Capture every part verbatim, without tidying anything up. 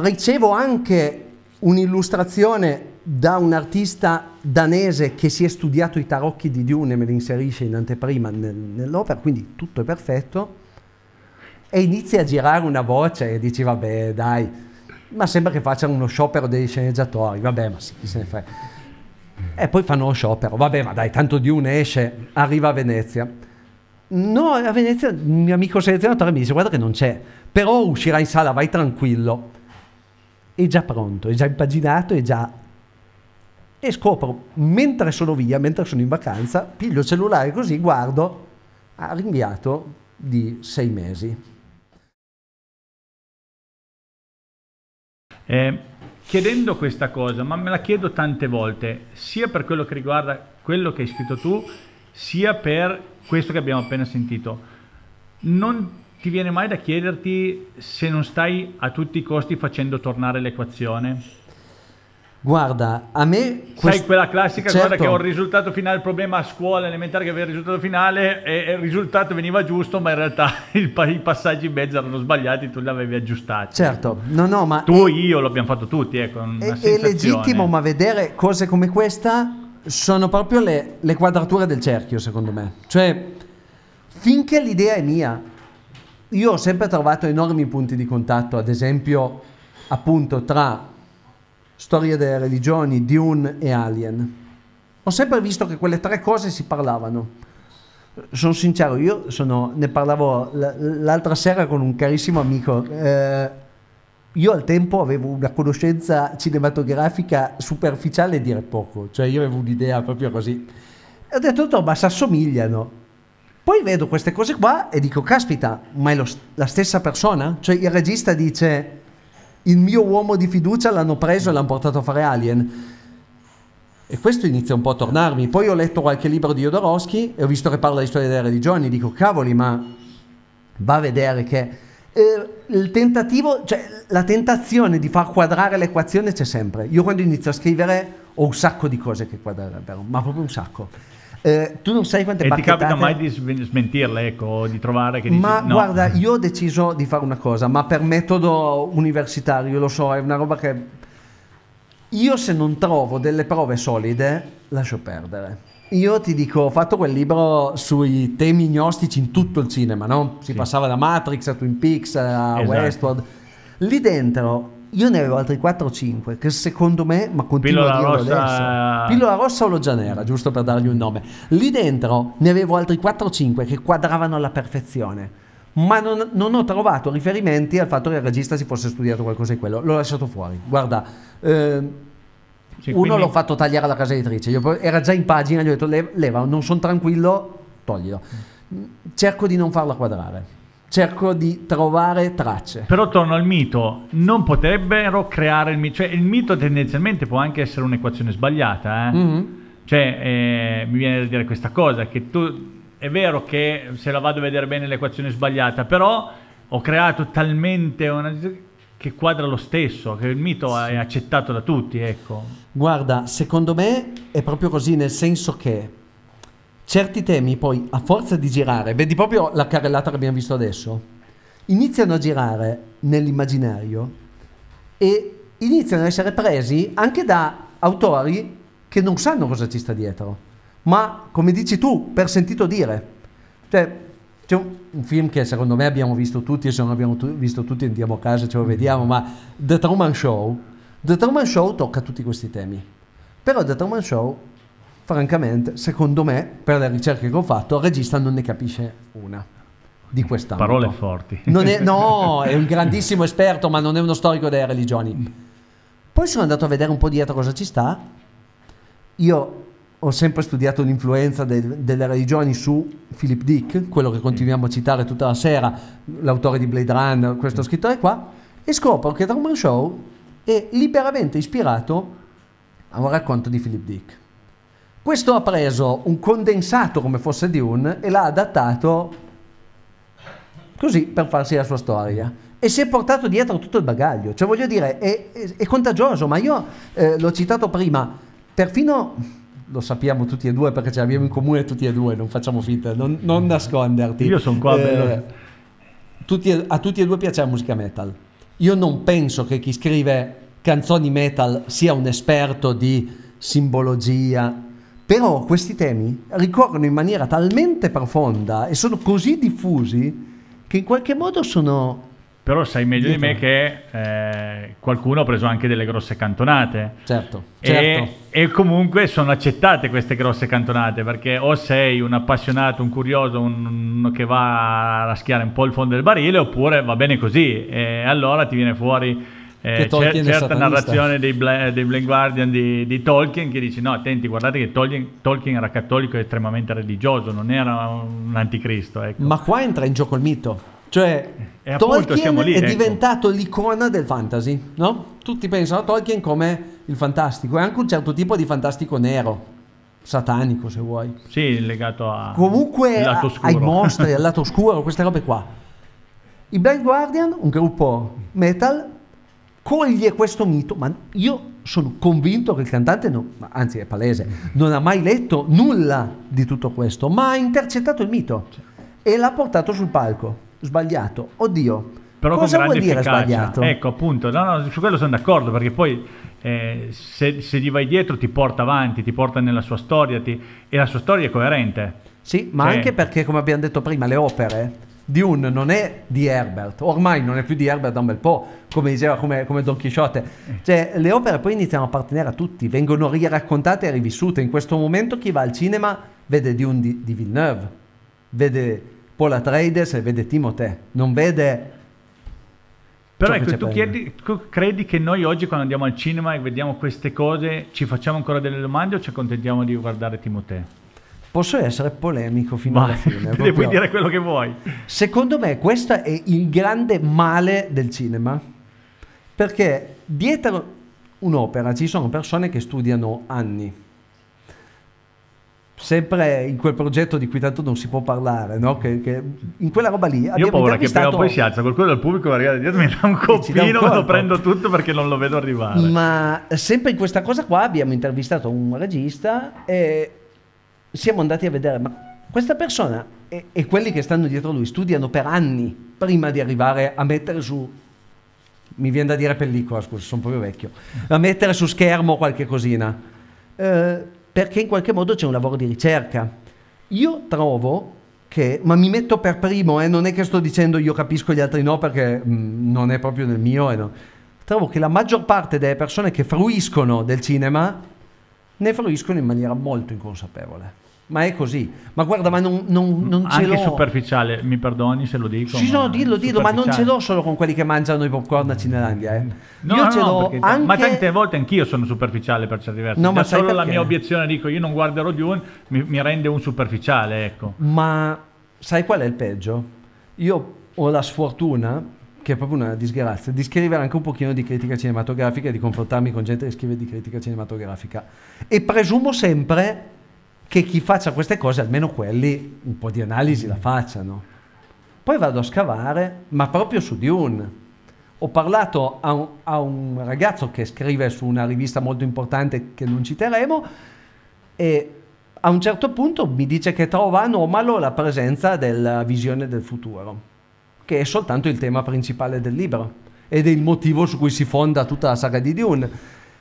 ricevo anche un'illustrazione da un artista danese che si è studiato i tarocchi di Dune e me li inserisce in anteprima nel, nell'opera, quindi tutto è perfetto, e inizia a girare una voce e dici vabbè dai, ma sembra che facciano uno sciopero dei sceneggiatori, vabbè ma sì, chi se ne frega, e poi fanno uno sciopero, vabbè ma dai, tanto Dune esce, arriva a Venezia. No, a Venezia il mio amico selezionatore mi dice guarda che non c'è, però uscirà in sala, vai tranquillo, è già pronto, è già impaginato, è già... E scopro, mentre sono via, mentre sono in vacanza, piglio il cellulare così, guardo, ha rinviato di sei mesi. Eh, chiedendo questa cosa, ma me la chiedo tante volte, sia per quello che riguarda quello che hai scritto tu, sia per questo che abbiamo appena sentito, non ti viene mai da chiederti se non stai a tutti i costi facendo tornare l'equazione? Guarda, a me... Quest... Sai quella classica certo. Cosa che ho il risultato finale, il problema a scuola elementare che aveva il risultato finale e il risultato veniva giusto, ma in realtà il, i passaggi in mezzo erano sbagliati, tu li avevi aggiustati. Certo, no no ma... Tu e io l'abbiamo fatto tutti, ecco, una è, sensazione. È legittimo, ma vedere cose come questa... Sono proprio le, le quadrature del cerchio, secondo me. Cioè, finché l'idea è mia, io ho sempre trovato enormi punti di contatto, ad esempio, appunto, tra Storia delle religioni, Dune e Alien. Ho sempre visto che quelle tre cose si parlavano. Sono sincero, io sono, ne parlavo l'altra sera con un carissimo amico. Eh, Io al tempo avevo una conoscenza cinematografica superficiale e dire poco, cioè io avevo un'idea proprio così. E ho detto no, ma si assomigliano. Poi vedo queste cose qua e dico, caspita, ma è lo, la stessa persona? Cioè il regista dice, il mio uomo di fiducia l'hanno preso e l'hanno portato a fare Alien. E questo inizia un po' a tornarmi. Poi ho letto qualche libro di Jodorowsky e ho visto che parla di storia delle religioni, dico, cavoli, ma va a vedere che... Il tentativo, cioè la tentazione di far quadrare l'equazione c'è sempre. Io quando inizio a scrivere ho un sacco di cose che quadrerebbero, ma proprio un sacco. Eh, tu non sai quante bacchettate... E ti capita mai di smentirle, ecco, di trovare che dici... Ma no. Guarda, io ho deciso di fare una cosa, ma per metodo universitario, lo so, è una roba che... Io se non trovo delle prove solide, lascio perdere. Io ti dico, ho fatto quel libro sui temi gnostici in tutto il cinema, no? Si sì. Passava da Matrix a Twin Peaks a esatto. Westworld. Lì dentro io ne avevo altri quattro o cinque che secondo me, ma continuo Pillola a dirlo rossa... adesso. Pillola rossa o loggia nera, giusto per dargli un nome. Lì dentro ne avevo altri quattro o cinque che quadravano alla perfezione, ma non, non ho trovato riferimenti al fatto che il regista si fosse studiato qualcosa di quello. L'ho lasciato fuori. Guarda... Eh, Sì, uno quindi... l'ho fatto tagliare alla casa editrice, io era già in pagina, gli ho detto Le, leva, non sono tranquillo, toglilo. Cerco di non farla quadrare, cerco di trovare tracce. Però torno al mito, non potrebbero creare il mito, cioè il mito tendenzialmente può anche essere un'equazione sbagliata, eh? Mm-hmm. Cioè eh, mi viene da dire questa cosa, che tu, è vero che se la vado a vedere bene l'equazione è sbagliata, però ho creato talmente una... che quadra lo stesso, che il mito sì. È accettato da tutti, ecco. Guarda, secondo me è proprio così, nel senso che certi temi poi, a forza di girare, vedi proprio la carrellata che abbiamo visto adesso, iniziano a girare nell'immaginario e iniziano a essere presi anche da autori che non sanno cosa ci sta dietro, ma, come dici tu, per sentito dire. Cioè, c'è un, un film che secondo me abbiamo visto tutti e se non abbiamo tu, visto tutti andiamo a casa, ce lo vediamo, ma The Truman Show The Truman Show tocca tutti questi temi, però The Truman Show francamente, secondo me, per le ricerche che ho fatto, il regista non ne capisce una di quest'anno. Parole forti. Non è, no, è un grandissimo esperto, ma non è uno storico delle religioni. Poi sono andato a vedere un po' dietro cosa ci sta. Io ho sempre studiato l'influenza de delle religioni su Philip Dick, quello che continuiamo a citare tutta la sera, l'autore di Blade Runner, questo scrittore qua, e scopro che Truman Show è liberamente ispirato a un racconto di Philip Dick. Questo ha preso un condensato come fosse Dune e l'ha adattato così per farsi la sua storia. E si è portato dietro tutto il bagaglio. Cioè voglio dire, è, è, è contagioso, ma io eh, l'ho citato prima, perfino... Lo sappiamo tutti e due perché ce l'abbiamo in comune tutti e due, non facciamo finta, non, non nasconderti. Io sono qua eh, tutti, a tutti e due piace la musica metal. io non penso che chi scrive canzoni metal sia un esperto di simbologia, però questi temi ricorrono in maniera talmente profonda e sono così diffusi che in qualche modo sono... Però sai meglio dietro. di me che eh, qualcuno ha preso anche delle grosse cantonate. Certo, e, certo. E comunque sono accettate queste grosse cantonate, perché o sei un appassionato, un curioso, uno che va a raschiare un po' il fondo del barile, oppure va bene così. E allora ti viene fuori eh, cer certa narrazione dei, Bla dei Blind Guardian di, di Tolkien, che dice no, attenti, guardate che Tolkien, Tolkien era cattolico e estremamente religioso, non era un anticristo. Ecco. Ma qua entra in gioco il mito. Cioè, e appunto, Tolkien siamo lì, è ecco. diventato l'icona del fantasy, no? Tutti pensano a Tolkien come il fantastico, è anche un certo tipo di fantastico nero, satanico se vuoi. Sì, legato a... Comunque lato a, ai mostri, al lato oscuro, queste robe qua. I Blind Guardian, un gruppo metal, coglie questo mito, ma io sono convinto che il cantante, non, anzi è palese, non ha mai letto nulla di tutto questo, ma ha intercettato il mito e l'ha portato sul palco. Sbagliato, oddio, però cosa con vuol dire efficacia? Sbagliato? Ecco, appunto, no, no, su quello sono d'accordo, perché poi eh, se, se gli vai dietro ti porta avanti, ti porta nella sua storia, ti... e la sua storia è coerente. Sì, ma cioè... anche perché, come abbiamo detto prima, le opere di Dune non è di Herbert, ormai non è più di Herbert da un bel po', come diceva, come, come Don Chisciotte. Cioè, le opere poi iniziano a appartenere a tutti, vengono riraccontate e rivissute. In questo momento chi va al cinema vede Dune di, di Villeneuve, vede... Paul Atreides e vede Timothée, non vede... Però ecco, tu chiedi, credi che noi oggi quando andiamo al cinema e vediamo queste cose ci facciamo ancora delle domande o ci accontentiamo di guardare Timothée? Posso essere polemico fino Ma, alla fine. Proprio... Puoi dire quello che vuoi. Secondo me questo è il grande male del cinema, perché dietro un'opera ci sono persone che studiano anni. Sempre in quel progetto di cui tanto non si può parlare, no? Che, che in quella roba lì abbiamo... Io ho paura che prima o poi si alza qualcuno del pubblico, guarda, dietro mi dà un coppino, me lo prendo tutto perché non lo vedo arrivare. Ma sempre in questa cosa qua abbiamo intervistato un regista e siamo andati a vedere, ma questa persona e, e quelli che stanno dietro lui studiano per anni prima di arrivare a mettere su... Mi viene da dire pellicola, scusa, sono proprio vecchio. A mettere su schermo qualche cosina. Eh, perché in qualche modo c'è un lavoro di ricerca. Io trovo che, ma mi metto per primo, eh, non è che sto dicendo io capisco gli altri no, perché mh, non è proprio nel mio, eh, no. Trovo che la maggior parte delle persone che fruiscono del cinema ne fruiscono in maniera molto inconsapevole. Ma è così, ma guarda, ma non, non, non ce l'ho... Anche superficiale, mi perdoni se lo dico. Sì, no, dillo, dillo, ma non ce l'ho solo con quelli che mangiano i popcorn a Cinelandia, eh. No, io no, ce no, l'ho anche... Ma tante volte anch'io sono superficiale per certi versi. No, ma solo perché? La mia obiezione, dico, io non guarderò Dune, mi, mi rende un superficiale, ecco. Ma sai qual è il peggio? Io ho la sfortuna, che è proprio una disgrazia, di scrivere anche un pochino di critica cinematografica e di confrontarmi con gente che scrive di critica cinematografica. E presumo sempre... che chi faccia queste cose, almeno quelli, un po' di analisi la facciano. Poi vado a scavare, ma proprio su Dune. Ho parlato a un, a un ragazzo che scrive su una rivista molto importante che non citeremo e a un certo punto mi dice che trova anomalo la presenza della visione del futuro, che è soltanto il tema principale del libro ed è il motivo su cui si fonda tutta la saga di Dune.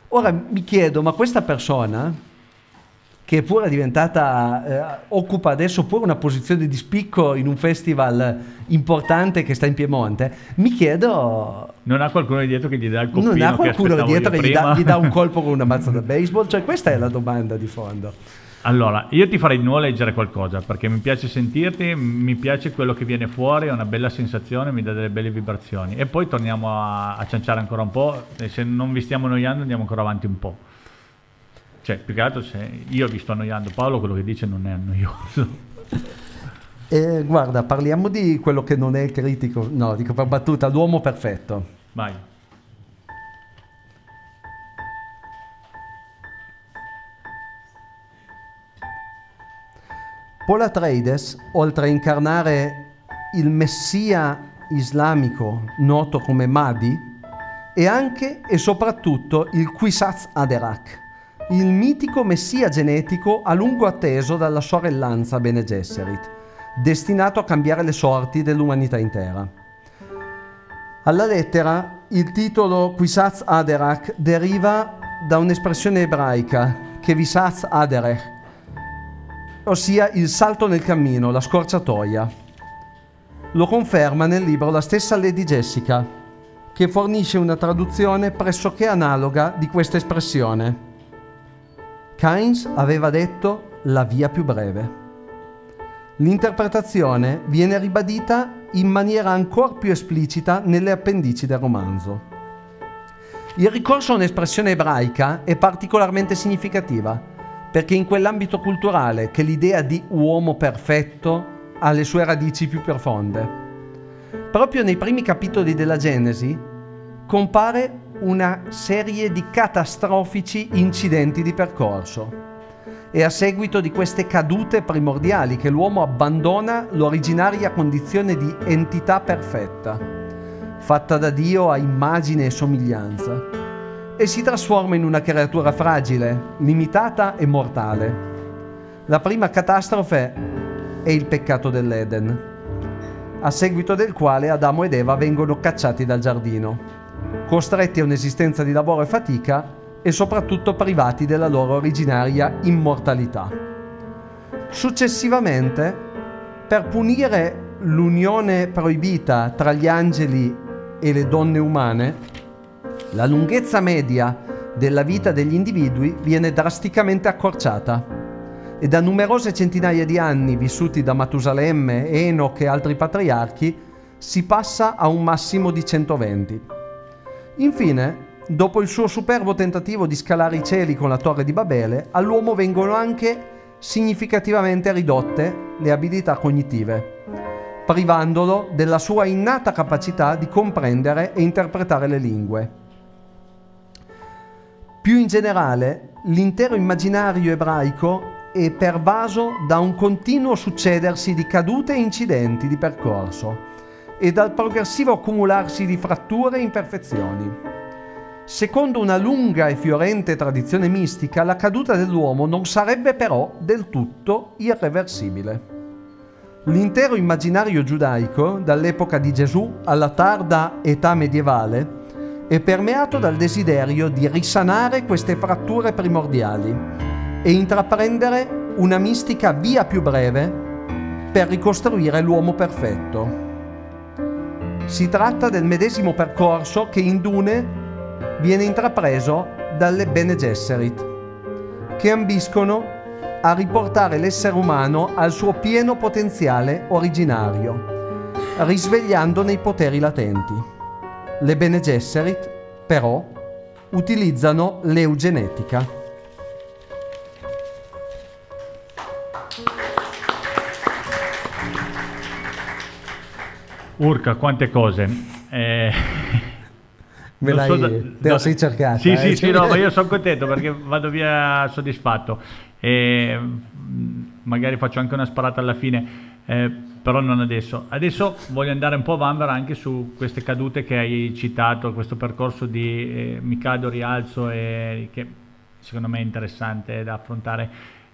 Ora mi chiedo, ma questa persona... che pure è diventata, eh, occupa adesso pure una posizione di spicco in un festival importante che sta in Piemonte, mi chiedo... Non ha qualcuno di dietro che gli dà il colpo? Non ha qualcuno di dietro che gli dà, gli dà un colpo con una mazza da baseball? Cioè questa è la domanda di fondo. Allora, io ti farei di nuovo leggere qualcosa, perché mi piace sentirti, mi piace quello che viene fuori, è una bella sensazione, mi dà delle belle vibrazioni. E poi torniamo a, a cianciare ancora un po', e se non vi stiamo annoiando andiamo ancora avanti un po'. Cioè, più che altro se io vi sto annoiando, Paolo quello che dice non è annoioso. Eh, guarda, parliamo di quello che non è critico, no, dico per battuta, l'uomo perfetto. Vai. Paul Atreides, oltre a incarnare il messia islamico noto come Mahdi, è anche e soprattutto il Kwisatz Haderach, il mitico messia genetico a lungo atteso dalla sorellanza Bene Gesserit, destinato a cambiare le sorti dell'umanità intera. Alla lettera, Il titolo Kwisatz Haderach deriva da un'espressione ebraica, Kwisatz Haderach, ossia il salto nel cammino, la scorciatoia. Lo conferma nel libro la stessa Lady Jessica, che fornisce una traduzione pressoché analoga di questa espressione. Keynes aveva detto la via più breve. L'interpretazione viene ribadita in maniera ancora più esplicita nelle appendici del romanzo. Il ricorso a un'espressione ebraica è particolarmente significativa, perché in quell'ambito culturale che l'idea di uomo perfetto ha le sue radici più profonde. Proprio nei primi capitoli della Genesi compare una serie di catastrofici incidenti di percorso. E a seguito di queste cadute primordiali che l'uomo abbandona l'originaria condizione di entità perfetta, fatta da Dio a immagine e somiglianza, e si trasforma in una creatura fragile, limitata e mortale. La prima catastrofe è il peccato dell'Eden, a seguito del quale Adamo ed Eva vengono cacciati dal giardino, costretti a un'esistenza di lavoro e fatica, e soprattutto privati della loro originaria immortalità. Successivamente, per punire l'unione proibita tra gli angeli e le donne umane, la lunghezza media della vita degli individui viene drasticamente accorciata e da numerose centinaia di anni vissuti da Matusalemme, Enoch e altri patriarchi si passa a un massimo di centoventi. Infine, dopo il suo superbo tentativo di scalare i cieli con la torre di Babele, all'uomo vengono anche significativamente ridotte le abilità cognitive, privandolo della sua innata capacità di comprendere e interpretare le lingue. Più in generale, l'intero immaginario ebraico è pervaso da un continuo succedersi di cadute e incidenti di percorso e dal progressivo accumularsi di fratture e imperfezioni. Secondo una lunga e fiorente tradizione mistica, la caduta dell'uomo non sarebbe però del tutto irreversibile. L'intero immaginario giudaico, dall'epoca di Gesù alla tarda età medievale, è permeato dal desiderio di risanare queste fratture primordiali e intraprendere una mistica via più breve per ricostruire l'uomo perfetto. Si tratta del medesimo percorso che in Dune viene intrapreso dalle Bene Gesserit, che ambiscono a riportare l'essere umano al suo pieno potenziale originario, risvegliandone i poteri latenti. Le Bene Gesserit, però, utilizzano l'eugenetica. Urca, quante cose! Eh... Me l'hai, so da, te lo no, sei cercata. Sì, eh, sì, sì, no, ma io sono contento perché vado via soddisfatto. E magari faccio anche una sparata alla fine, eh, però non adesso. Adesso voglio andare un po' a vanvera anche su queste cadute che hai citato, questo percorso di eh, mi cado, rialzo, e, che secondo me è interessante da affrontare.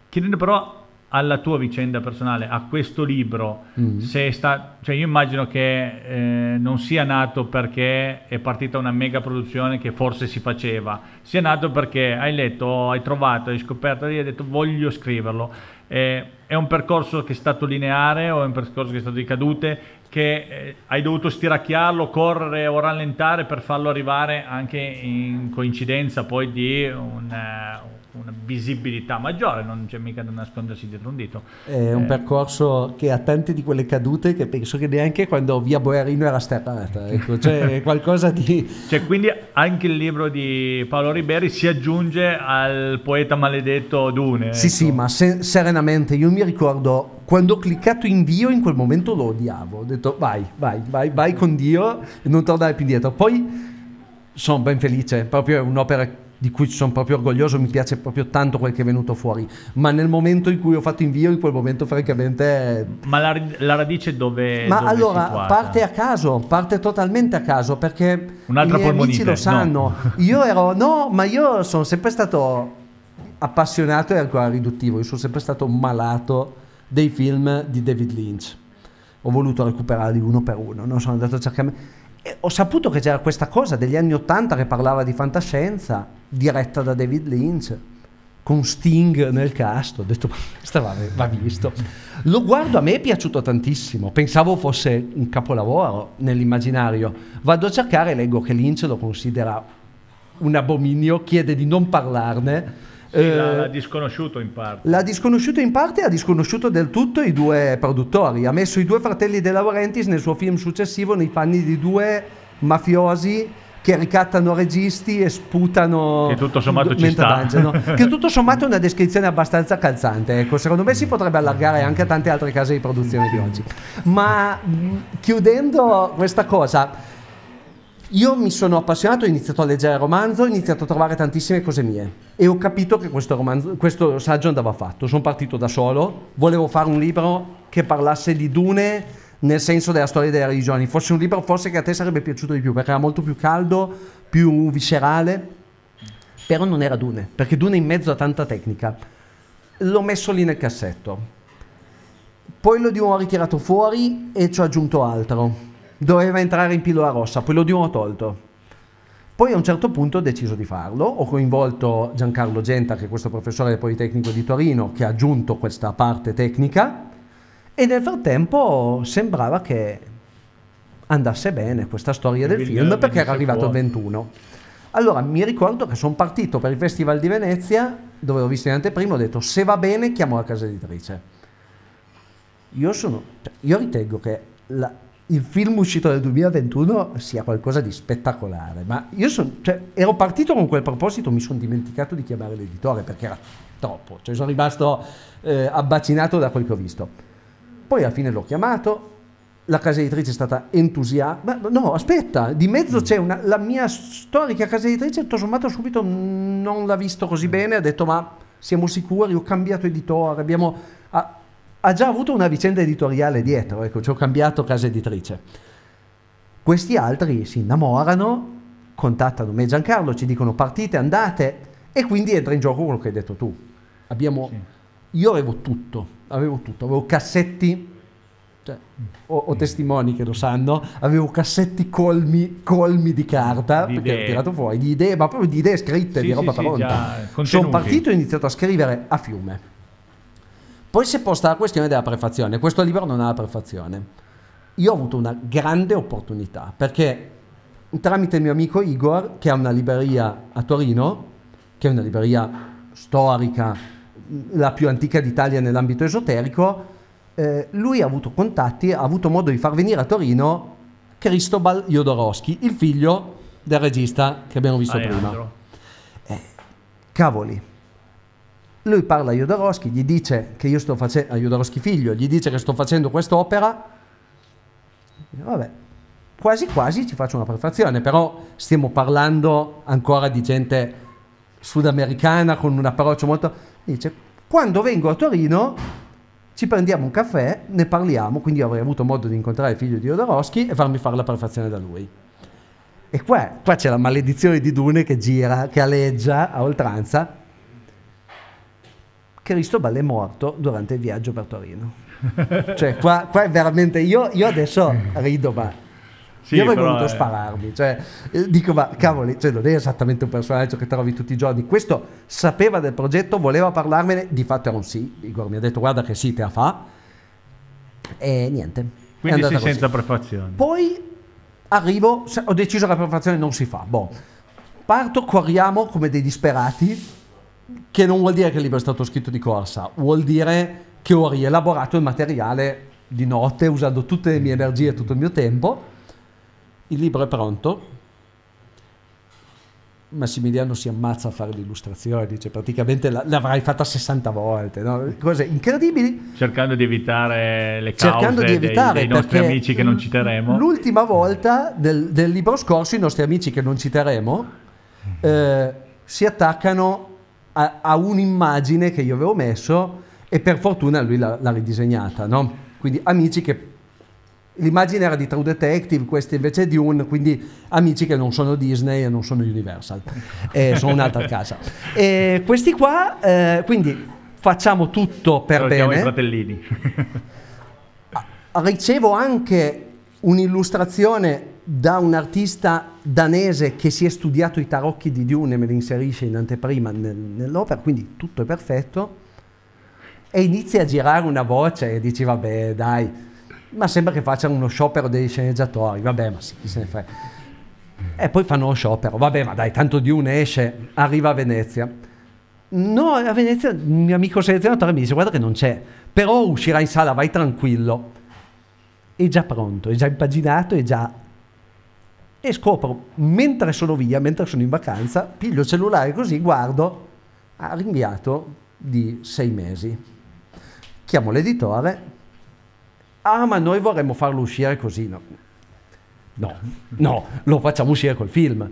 Chiedendo però alla tua vicenda personale, a questo libro, mm. se sta, cioè io immagino che eh, non sia nato perché è partita una mega produzione che forse si faceva, sia nato perché hai letto, hai trovato, hai scoperto e hai detto voglio scriverlo. Eh, è un percorso che è stato lineare o è un percorso che è stato di cadute, che eh, hai dovuto stiracchiarlo, correre o rallentare per farlo arrivare anche in coincidenza poi di un... Uh, una visibilità maggiore, non c'è mica da nascondersi dietro un dito. È un eh. percorso che ha tante di quelle cadute che penso che neanche quando via Boerino era sterrata, ecco, cioè qualcosa di... Cioè, quindi anche il libro di Paolo Riberi si aggiunge al poeta maledetto Dune. Ecco. Sì, sì, ma se serenamente io mi ricordo quando ho cliccato invio in quel momento lo odiavo, ho detto vai, vai, vai, vai con Dio e non tornare più indietro. Poi sono ben felice, proprio è un'opera di cui sono proprio orgoglioso, mi piace proprio tanto quel che è venuto fuori, ma nel momento in cui ho fatto invio, in quel momento francamente... Ma la, la radice dove Ma dove allora, situata? parte a caso, parte totalmente a caso, perché Un'altra i miei amici lo sanno, no. io ero... No, ma io sono sempre stato appassionato e ancora riduttivo, io sono sempre stato malato dei film di David Lynch, ho voluto recuperarli uno per uno, no? Sono andato a cercare... E ho saputo che c'era questa cosa degli anni ottanta che parlava di fantascienza, diretta da David Lynch, con Sting nel cast. Ho detto, ma questo va, va visto. Lo guardo, a me è piaciuto tantissimo, pensavo fosse un capolavoro nell'immaginario. Vado a cercare e leggo che Lynch lo considera un abominio, chiede di non parlarne. Sì, eh, l'ha disconosciuto in parte. L'ha disconosciuto in parte e ha disconosciuto del tutto i due produttori. Ha messo i due fratelli De Laurentiis nel suo film successivo nei panni di due mafiosi che ricattano registi e sputano, che tutto sommato ci sta. Mangiano. Che tutto sommato è una descrizione abbastanza calzante, ecco. Secondo me si potrebbe allargare anche a tante altre case di produzione di oggi. Ma chiudendo questa cosa, io mi sono appassionato, ho iniziato a leggere il romanzo, ho iniziato a trovare tantissime cose mie e ho capito che questo, romanzo, questo saggio andava fatto. Sono partito da solo, volevo fare un libro che parlasse di Dune nel senso della storia delle religioni, fosse un libro forse che a te sarebbe piaciuto di più perché era molto più caldo, più viscerale, però non era Dune, perché Dune è in mezzo a tanta tecnica. L'ho messo lì nel cassetto, poi lo di nuovo ho ritirato fuori e ci ho aggiunto altro. Doveva entrare in pillola rossa, poi lo di nuovo tolto. Poi a un certo punto ho deciso di farlo, ho coinvolto Giancarlo Genta, che è questo professore del Politecnico di Torino, che ha aggiunto questa parte tecnica, e nel frattempo sembrava che andasse bene questa storia del film, perché era arrivato il ventuno. Allora mi ricordo che sono partito per il Festival di Venezia, dove l'ho visto in anteprima, ho detto se va bene chiamo la casa editrice. Io sono, cioè, io ritengo che la... il film uscito nel duemilaventuno sia qualcosa di spettacolare, ma io son, cioè, ero partito con quel proposito, mi sono dimenticato di chiamare l'editore perché era troppo, cioè sono rimasto eh, abbacinato da quel che ho visto. Poi alla fine l'ho chiamato, la casa editrice è stata entusiasta, ma no aspetta, di mezzo c'è una, la mia storica casa editrice tutto sommato subito non l'ha visto così bene, ha detto ma siamo sicuri, ho cambiato editore, abbiamo... Ah, ha già avuto una vicenda editoriale dietro, ecco, ci ho cambiato casa editrice. Questi altri si innamorano, contattano me e Giancarlo, ci dicono partite, andate, e quindi entra in gioco quello che hai detto tu. Abbiamo, sì. Io avevo tutto, avevo tutto, avevo cassetti, cioè, ho, ho testimoni che lo sanno, avevo cassetti colmi, colmi di carta, di perché idee. Ho tirato fuori, di idee, ma proprio di idee scritte, sì, di roba sì, pronta. Sì, sono partito e ho iniziato a scrivere a fiume. Poi si è posta la questione della prefazione. Questo libro non ha la prefazione. Io ho avuto una grande opportunità, perché tramite il mio amico Igor, che ha una libreria a Torino, che è una libreria storica, la più antica d'Italia nell'ambito esoterico, eh, lui ha avuto contatti, ha avuto modo di far venire a Torino Cristobal Jodorowsky, il figlio del regista che abbiamo visto prima. Eh, cavoli. Lui parla a Jodorowsky, gli dice che io sto facendo, a Jodorowsky figlio, gli dice che sto facendo quest'opera, vabbè, quasi quasi ci faccio una prefazione, però stiamo parlando ancora di gente sudamericana con un approccio molto... Dice, quando vengo a Torino ci prendiamo un caffè, ne parliamo, quindi avrei avuto modo di incontrare il figlio di Jodorowsky e farmi fare la prefazione da lui. E qua, qua c'è la maledizione di Dune che gira, che aleggia a oltranza. Cristobal è morto durante il viaggio per Torino. Cioè qua, qua è veramente, io, io adesso rido, ma sì, io avrei voluto è... spararmi, cioè dico ma cavoli, cioè non è esattamente un personaggio che trovi tutti i giorni. Questo sapeva del progetto, voleva parlarmene, di fatto era un sì, Igor mi ha detto guarda che sì te la fa, e niente, quindi sì, senza prefazione. Poi arrivo, ho deciso che la prefazione non si fa, boh, parto, corriamo come dei disperati, che non vuol dire che il libro è stato scritto di corsa, vuol dire che ho rielaborato il materiale di notte usando tutte le mie energie e tutto il mio tempo. Il libro è pronto, Massimiliano si ammazza a fare l'illustrazione, dice praticamente l'avrai fatta sessanta volte, no? Cose incredibili, cercando di evitare le cause di evitare dei, dei nostri amici che non citeremo. L'ultima volta del, del libro scorso i nostri amici che non citeremo eh, si attaccano a, a un'immagine che io avevo messo e per fortuna lui l'ha ridisegnata, no? Quindi amici che l'immagine era di True Detective, questa invece è di Dune, quindi amici che non sono Disney e non sono Universal, eh, sono un'altra casa. E questi qua, eh, quindi facciamo tutto per allora, bene. Siamo i fratellini. Ricevo anche un'illustrazione da un artista danese che si è studiato i tarocchi di Dune e me li inserisce in anteprima nel, nell'opera, quindi tutto è perfetto, e inizia a girare una voce e dici vabbè dai, ma sembra che facciano uno sciopero dei sceneggiatori, vabbè ma sì, chi se ne frega, e poi fanno lo sciopero, vabbè ma dai, tanto Dune esce, arriva a Venezia. No, a Venezia il mio amico selezionatore mi dice guarda che non c'è, però uscirà in sala, vai tranquillo, è già pronto, è già impaginato, è già... E scopro, mentre sono via, mentre sono in vacanza, piglio il cellulare così, guardo, ha rinviato di sei mesi. Chiamo l'editore, ah ma noi vorremmo farlo uscire così, no, no, no, lo facciamo uscire col film.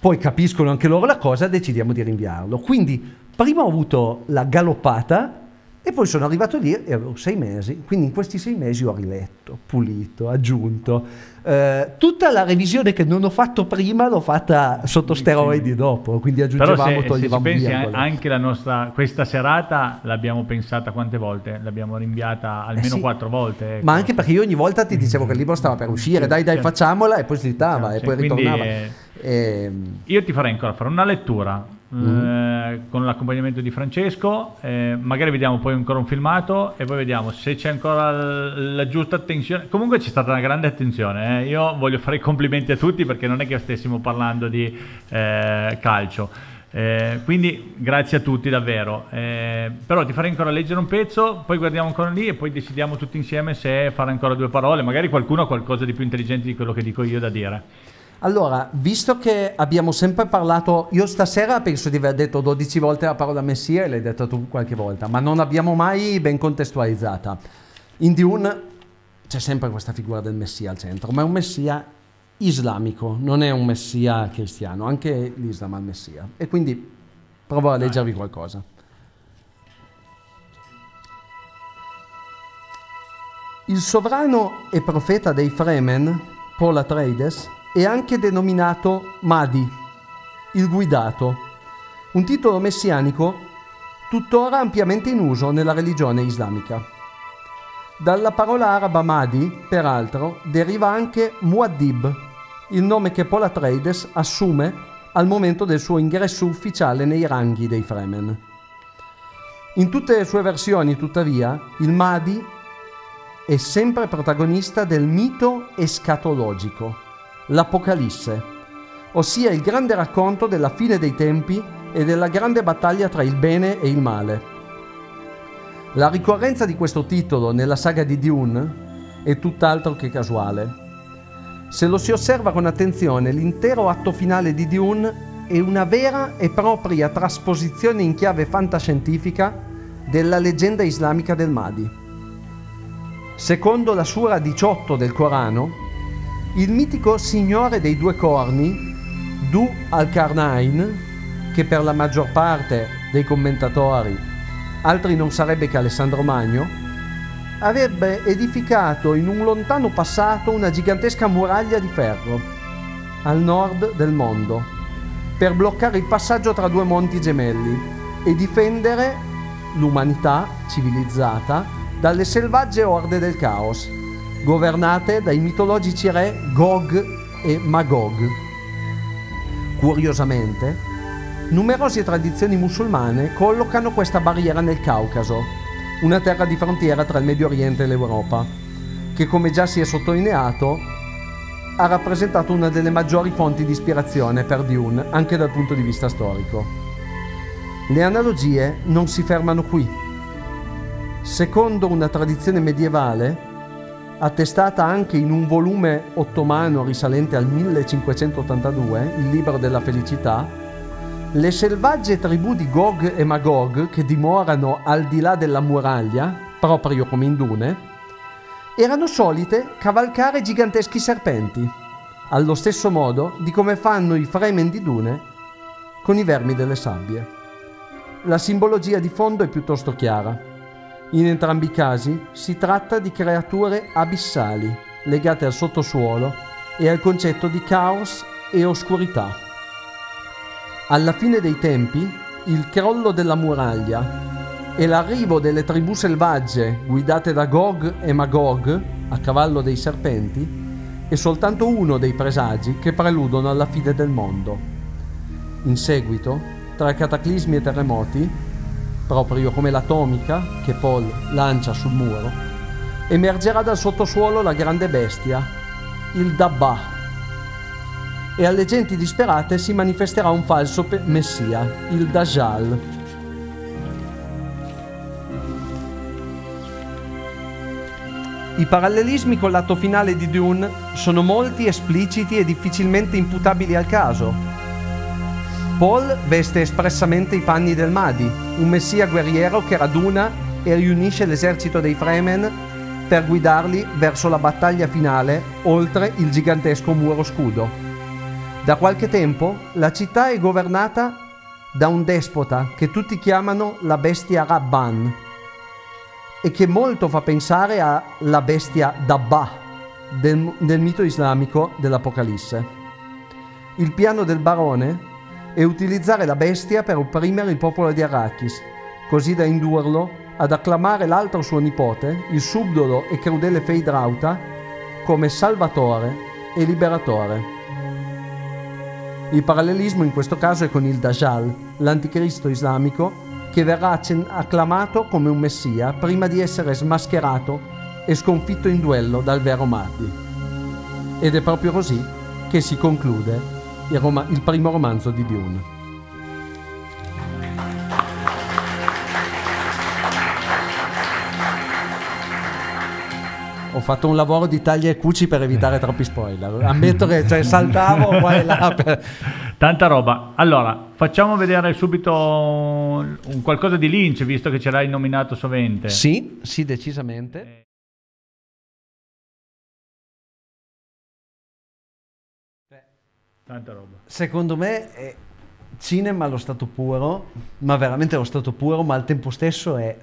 Poi capiscono anche loro la cosa, decidiamo di rinviarlo. Quindi prima ho avuto la galoppata e poi sono arrivato lì e avevo sei mesi. Quindi in questi sei mesi ho riletto, pulito, aggiunto. Eh, tutta la revisione che non ho fatto prima l'ho fatta sotto steroidi dopo. Quindi aggiungevamo, se, toglievamo se via. Pensi anche la nostra, questa serata l'abbiamo pensata quante volte? L'abbiamo rinviata almeno eh sì. quattro volte. Ecco. Ma anche perché io ogni volta ti dicevo che il libro stava per uscire, sì, dai dai certo. facciamola, e poi si ditava certo, e poi ritornava. Quindi, eh... Eh, io ti farei ancora fare una lettura mm. eh, con l'accompagnamento di Francesco, eh, magari vediamo poi ancora un filmato e poi vediamo se c'è ancora la giusta attenzione. Comunque c'è stata una grande attenzione, eh. Io voglio fare i complimenti a tutti perché non è che stessimo parlando di eh, calcio, eh, quindi grazie a tutti davvero, eh, però ti farei ancora leggere un pezzo, poi guardiamo ancora lì e poi decidiamo tutti insieme se fare ancora due parole, magari qualcuno ha qualcosa di più intelligente di quello che dico io da dire. Allora, visto che abbiamo sempre parlato, io stasera penso di aver detto dodici volte la parola Messia e l'hai detta tu qualche volta, ma non l'abbiamo mai ben contestualizzata. In Dune c'è sempre questa figura del Messia al centro, ma è un Messia islamico, non è un Messia cristiano, anche l'Islam ha il Messia. E quindi provo a leggervi qualcosa. Il sovrano e profeta dei Fremen, Paul Atreides, è anche denominato Mahdi, il guidato, un titolo messianico tuttora ampiamente in uso nella religione islamica. Dalla parola araba Mahdi, peraltro, deriva anche Muaddib, il nome che Paul Atreides assume al momento del suo ingresso ufficiale nei ranghi dei Fremen. In tutte le sue versioni, tuttavia, il Mahdi è sempre protagonista del mito escatologico, l'Apocalisse, ossia il grande racconto della fine dei tempi e della grande battaglia tra il bene e il male. La ricorrenza di questo titolo nella saga di Dune è tutt'altro che casuale. Se lo si osserva con attenzione, l'intero atto finale di Dune è una vera e propria trasposizione in chiave fantascientifica della leggenda islamica del Mahdi. Secondo la sura diciotto del Corano, il mitico signore dei due corni, Dhu al-Qarnayn, che per la maggior parte dei commentatori altri non sarebbe che Alessandro Magno, avrebbe edificato in un lontano passato una gigantesca muraglia di ferro al nord del mondo per bloccare il passaggio tra due monti gemelli e difendere l'umanità civilizzata dalle selvagge orde del caos, governate dai mitologici re Gog e Magog. Curiosamente, numerose tradizioni musulmane collocano questa barriera nel Caucaso, una terra di frontiera tra il Medio Oriente e l'Europa, che come già si è sottolineato ha rappresentato una delle maggiori fonti di ispirazione per Dune anche dal punto di vista storico. Le analogie non si fermano qui. Secondo una tradizione medievale, attestata anche in un volume ottomano risalente al millecinquecentottantadue, il Libro della Felicità, le selvagge tribù di Gog e Magog, che dimorano al di là della muraglia, proprio come in Dune, erano solite cavalcare giganteschi serpenti, allo stesso modo di come fanno i Fremen di Dune con i vermi delle sabbie. La simbologia di fondo è piuttosto chiara. In entrambi i casi si tratta di creature abissali, legate al sottosuolo e al concetto di caos e oscurità. Alla fine dei tempi, il crollo della muraglia e l'arrivo delle tribù selvagge guidate da Gog e Magog, a cavallo dei serpenti, è soltanto uno dei presagi che preludono alla fine del mondo. In seguito, tra cataclismi e terremoti, proprio come l'atomica che Paul lancia sul muro, emergerà dal sottosuolo la grande bestia, il Dabbah, e alle genti disperate si manifesterà un falso messia, il Dajjal. I parallelismi con l'atto finale di Dune sono molti, espliciti e difficilmente imputabili al caso. Paul veste espressamente i panni del Mahdi, un messia guerriero che raduna e riunisce l'esercito dei Fremen per guidarli verso la battaglia finale oltre il gigantesco muro scudo. Da qualche tempo la città è governata da un despota che tutti chiamano la bestia Rabban e che molto fa pensare alla bestia Dabbah del, del mito islamico dell'Apocalisse. Il piano del barone è utilizzare la bestia per opprimere il popolo di Arrakis, così da indurlo ad acclamare l'altro suo nipote, il subdolo e crudele Feidrauta, come salvatore e liberatore. Il parallelismo in questo caso è con il Dajjal, l'anticristo islamico, che verrà acclamato come un messia prima di essere smascherato e sconfitto in duello dal vero Mahdi. Ed è proprio così che si conclude il, rom- il primo romanzo di Dune. Ho fatto un lavoro di taglia e cuci per evitare troppi spoiler. Ammetto che cioè, saltavo qua e là. Per... Tanta roba. Allora, facciamo vedere subito un qualcosa di Lynch, visto che ce l'hai nominato sovente. Sì, sì, decisamente. Tanta roba. Secondo me è cinema allo stato puro, ma veramente allo stato puro, ma al tempo stesso è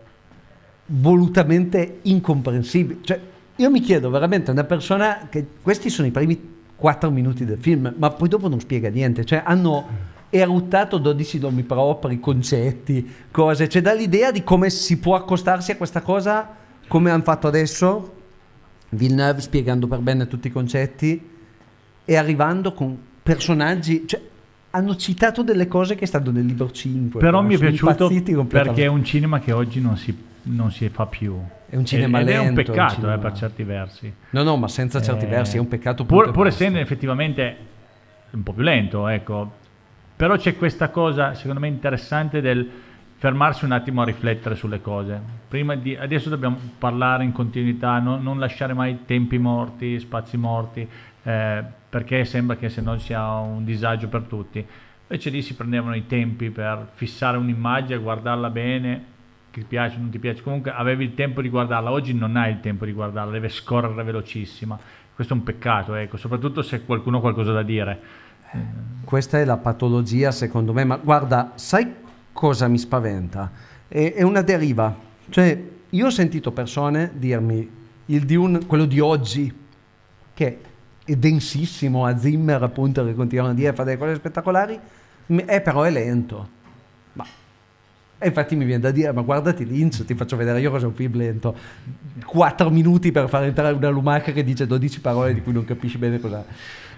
volutamente incomprensibile. Cioè, io mi chiedo veramente, una persona che... Questi sono i primi quattro minuti del film, ma poi dopo non spiega niente. Cioè, hanno eruttato dodici nomi propri, concetti, cose. Cioè, dà l'idea di come si può accostarsi a questa cosa, come hanno fatto adesso, Villeneuve spiegando per bene tutti i concetti e arrivando con personaggi... Cioè, hanno citato delle cose che stanno nel libro cinque. Però mi è piaciuto perché è un cinema che oggi non si, non si fa più. È un cinema ed lento, è un peccato, un cinema... eh, per certi versi. No, no, ma senza certi eh... versi è un peccato. Pur, pur essendo effettivamente un po' più lento, ecco. Però c'è questa cosa, secondo me, interessante del fermarsi un attimo a riflettere sulle cose. Prima di... Adesso dobbiamo parlare in continuità, no, non lasciare mai tempi morti, spazi morti, eh, perché sembra che se no sia un disagio per tutti. Invece lì si prendevano i tempi per fissare un'immagine, guardarla bene... che ti piace o non ti piace, comunque avevi il tempo di guardarla. Oggi non hai il tempo di guardarla, deve scorrere velocissima. Questo è un peccato, ecco, soprattutto se qualcuno ha qualcosa da dire. Eh, questa è la patologia, secondo me, ma guarda, sai cosa mi spaventa? È, è una deriva. Cioè, io ho sentito persone dirmi, il Dune, quello di oggi, che è densissimo, a Zimmer appunto, che continuano a dire, fa delle cose spettacolari, è però è lento. Ma... E infatti mi viene da dire, ma guardati Lynch, ti faccio vedere io cosa è un film lento. Quattro minuti per far entrare una lumaca che dice dodici parole di cui non capisci bene cos'è.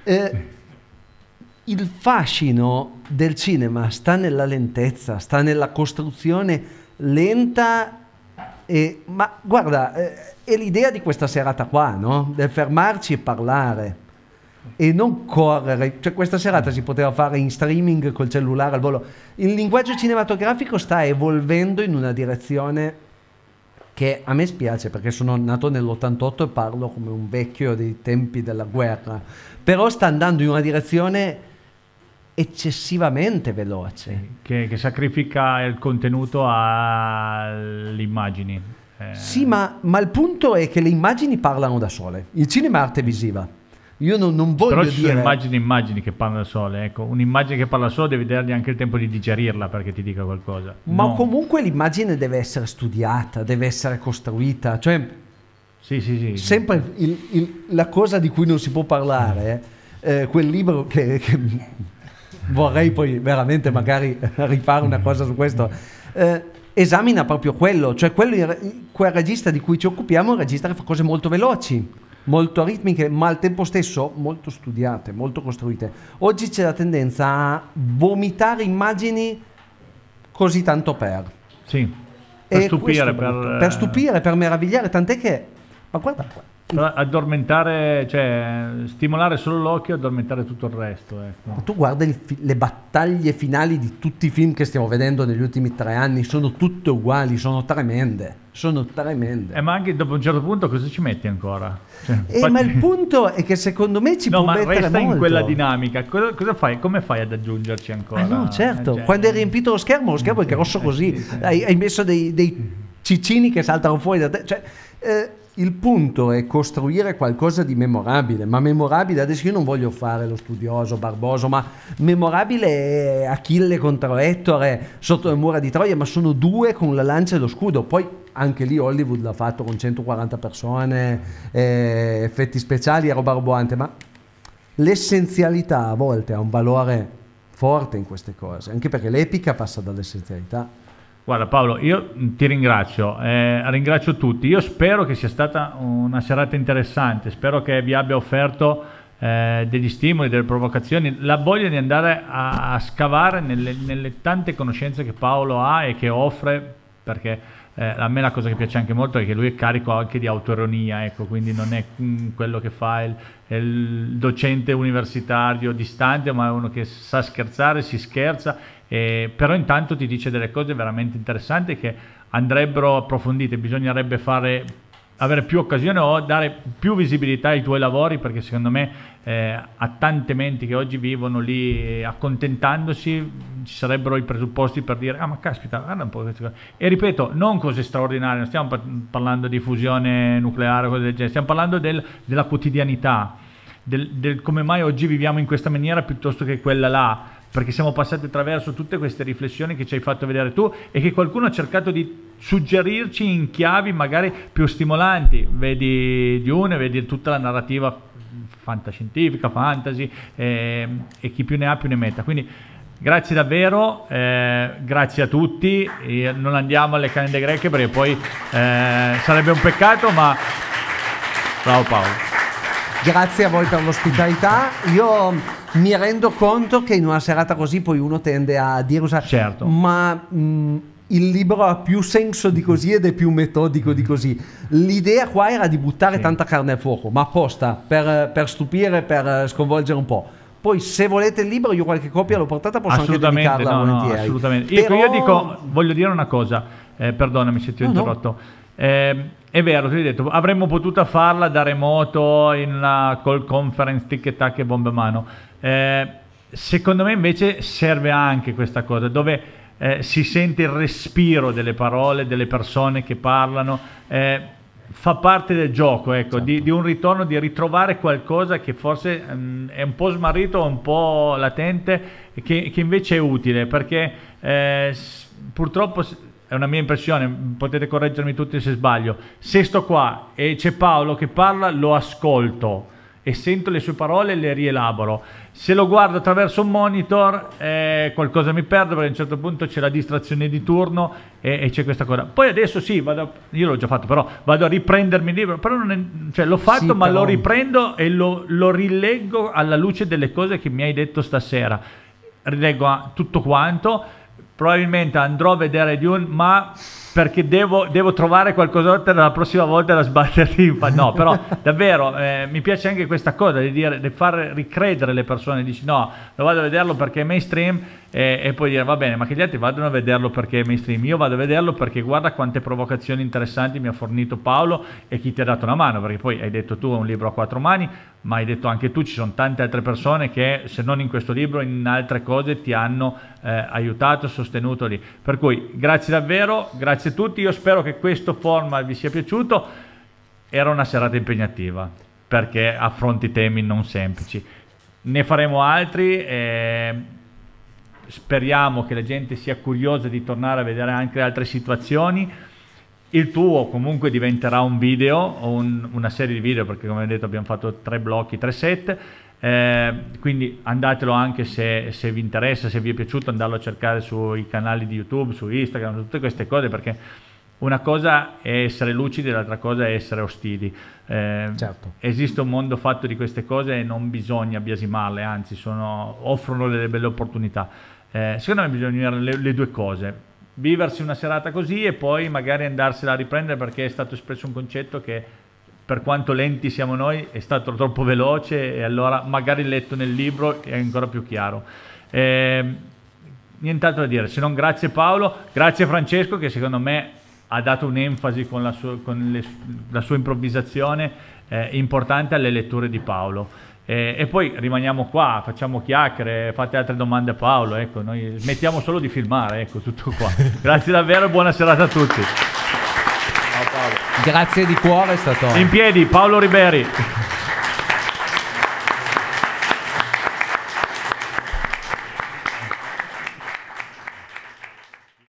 Eh, il fascino del cinema sta nella lentezza, sta nella costruzione lenta. E, ma guarda, è l'idea di questa serata qua, no? Del fermarci e parlare. E non correre, cioè questa serata si poteva fare in streaming col cellulare al volo. Il linguaggio cinematografico sta evolvendo in una direzione che a me spiace, perché sono nato nell'ottantotto e parlo come un vecchio dei tempi della guerra, però sta andando in una direzione eccessivamente veloce che, che sacrifica il contenuto alle immagini. eh. Sì, ma, ma il punto è che le immagini parlano da sole. Il cinema è arte visiva. Io non, non voglio dire... Però ci sono dire... immagini immagini che parlano da sole, ecco. Un'immagine che parla da sole devi dargli anche il tempo di digerirla perché ti dica qualcosa. Ma no, comunque l'immagine deve essere studiata, deve essere costruita, cioè... Sì, sì, sì. Sempre il, il, la cosa di cui non si può parlare, eh, quel libro che, che vorrei poi veramente magari rifare una cosa su questo... Eh, esamina proprio quello, cioè quello, quel regista di cui ci occupiamo è un regista che fa cose molto veloci. molto aritmiche, ma al tempo stesso molto studiate, molto costruite. Oggi c'è la tendenza a vomitare immagini così tanto per. Sì. Per stupire, per... per stupire, per meravigliare, tant'è che... Ma guarda qua. Addormentare, cioè stimolare solo l'occhio e addormentare tutto il resto, ecco. Tu guarda le battaglie finali di tutti i film che stiamo vedendo negli ultimi tre anni, sono tutte uguali, sono tremende, sono tremende. Eh, ma anche dopo un certo punto cosa ci metti ancora? Cioè, eh, infatti... Ma il punto è che secondo me ci no, può mettere molto. No, ma resta in quella dinamica, cosa, cosa fai? Come fai ad aggiungerci ancora? Ah, no, certo, eh, cioè... quando hai riempito lo schermo, lo schermo è grosso così, eh, sì, sì. Hai, hai messo dei, dei ciccini che saltano fuori da te, cioè... Eh, il punto è costruire qualcosa di memorabile, ma memorabile, adesso io non voglio fare lo studioso barboso, ma memorabile è Achille contro Ettore sotto le mura di Troia, ma sono due con la lancia e lo scudo, poi anche lì Hollywood l'ha fatto con centoquaranta persone, eh, effetti speciali e roba roboante, ma l'essenzialità a volte ha un valore forte in queste cose, anche perché l'epica passa dall'essenzialità. Guarda Paolo, io ti ringrazio, eh, ringrazio tutti, io spero che sia stata una serata interessante, spero che vi abbia offerto eh, degli stimoli, delle provocazioni, la voglia di andare a, a scavare nelle, nelle tante conoscenze che Paolo ha e che offre, perché eh, a me la cosa che piace anche molto è che lui è carico anche di autoironia, ecco, quindi non è mh, quello che fa il, il docente universitario distante, ma è uno che sa scherzare, si scherza. Eh, però intanto ti dice delle cose veramente interessanti che andrebbero approfondite, bisognerebbe fare, avere più occasione o dare più visibilità ai tuoi lavori, perché secondo me eh, a tante menti che oggi vivono lì accontentandosi ci sarebbero i presupposti per dire ah ma caspita guarda un po' queste cose, e ripeto non cose straordinarie, non stiamo par parlando di fusione nucleare o cose del genere, stiamo parlando del, della quotidianità, del, del come mai oggi viviamo in questa maniera piuttosto che quella là, perché siamo passati attraverso tutte queste riflessioni che ci hai fatto vedere tu e che qualcuno ha cercato di suggerirci in chiavi magari più stimolanti. Vedi Dune, vedi tutta la narrativa fantascientifica, fantasy eh, e chi più ne ha più ne metta. Quindi grazie davvero, eh, grazie a tutti. E non andiamo alle calende greche perché poi eh, sarebbe un peccato, ma bravo Paolo. Grazie a voi per l'ospitalità. Io... mi rendo conto che in una serata così poi uno tende a dire certo. Ma mh, il libro ha più senso di così ed è più metodico di così. L'idea qua era di buttare sì. tanta carne al fuoco, ma apposta, per, per stupire, per sconvolgere un po'. Poi se volete il libro, io qualche copia l'ho portata, posso anche dedicarla no, volentieri. No, assolutamente. Però... Io dico, voglio dire una cosa, eh, perdonami se ti ho no, interrotto. No. Eh, è vero, ti ho detto, avremmo potuto farla da remoto in la, col conference tic e tac e bombe a mano. Eh, secondo me invece serve anche questa cosa dove eh, si sente il respiro delle parole, delle persone che parlano, eh, fa parte del gioco, ecco, certo. di, di un ritorno, di ritrovare qualcosa che forse mh, è un po' smarrito, un po' latente, che, che invece è utile, perché eh, purtroppo è una mia impressione, potete correggermi tutti se sbaglio, se sto qua e c'è Paolo che parla lo ascolto e sento le sue parole e le rielaboro. Se lo guardo attraverso un monitor eh, qualcosa mi perdo, perché a un certo punto c'è la distrazione di turno e, e c'è questa cosa. Poi adesso sì, vado a, io l'ho già fatto, però vado a riprendermi il libro, però non è, cioè, l'ho fatto sì, ma però... lo riprendo e lo, lo rileggo alla luce delle cose che mi hai detto stasera. Rileggo tutto quanto, probabilmente andrò a vedere Dune, ma... perché devo, devo trovare qualcos'altro la prossima volta da sbatterti. No, però davvero eh, mi piace anche questa cosa di, dire, di far ricredere le persone, dici no, lo vado a vederlo perché è mainstream eh, e poi dire va bene, ma che gli altri vadano a vederlo perché è mainstream, io vado a vederlo perché guarda quante provocazioni interessanti mi ha fornito Paolo e chi ti ha dato una mano, perché poi hai detto tu è un libro a quattro mani, ma hai detto anche tu ci sono tante altre persone che se non in questo libro in altre cose ti hanno eh, aiutato, sostenuto lì, per cui grazie davvero, grazie a tutti, io spero che questo format vi sia piaciuto, era una serata impegnativa perché affronti temi non semplici, ne faremo altri e speriamo che la gente sia curiosa di tornare a vedere anche altre situazioni, il tuo comunque diventerà un video o un, una serie di video perché come ho detto abbiamo fatto tre blocchi, tre set. Eh, quindi andatelo anche se, se vi interessa, se vi è piaciuto andarlo a cercare sui canali di YouTube, su Instagram, tutte queste cose perché Una cosa è essere lucidi, l'altra cosa è essere ostili. Eh, certo. Esiste un mondo fatto di queste cose e non bisogna biasimarle, anzi sono, offrono delle belle opportunità. Eh, secondo me bisogna unire le, le due cose. Viversi una serata così e poi magari andarsela a riprendere, perché è stato espresso un concetto che, per quanto lenti siamo noi, è stato troppo veloce, e allora magari letto nel libro è ancora più chiaro. Eh, nient'altro da dire, se non grazie Paolo, grazie Francesco, che secondo me ha dato un'enfasi con la sua, con le, la sua improvvisazione eh, importante alle letture di Paolo. Eh, e poi rimaniamo qua, facciamo chiacchiere, fate altre domande a Paolo, ecco, noi smettiamo solo di filmare, ecco, tutto qua. Grazie davvero e buona serata a tutti. Ciao Paolo. Grazie di cuore, è stato... In piedi, Paolo Riberi.